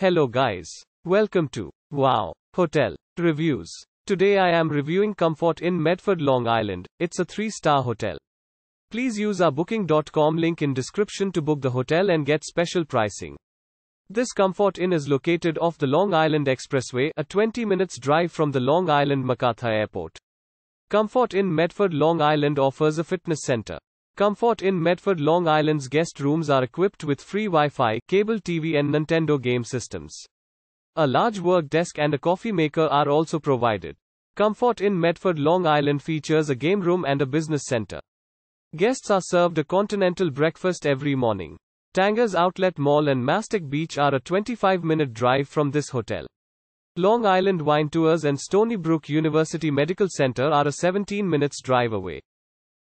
Hello guys. Welcome to Wow Hotel Reviews. Today I am reviewing Comfort Inn Medford Long Island. It's a 3-star hotel. Please use our booking.com link in description to book the hotel and get special pricing. This Comfort Inn is located off the Long Island Expressway, a 20 minutes drive from the Long Island MacArthur Airport. Comfort Inn Medford Long Island offers a fitness center. Comfort Inn Medford Long Island's guest rooms are equipped with free Wi-Fi, cable TV and Nintendo game systems. A large work desk and a coffee maker are also provided. Comfort Inn Medford Long Island features a game room and a business center. Guests are served a continental breakfast every morning. Tanger's Outlet Mall and Mastic Beach are a 25-minute drive from this hotel. Long Island Wine Tours and Stony Brook University Medical Center are a 17 minutes drive away.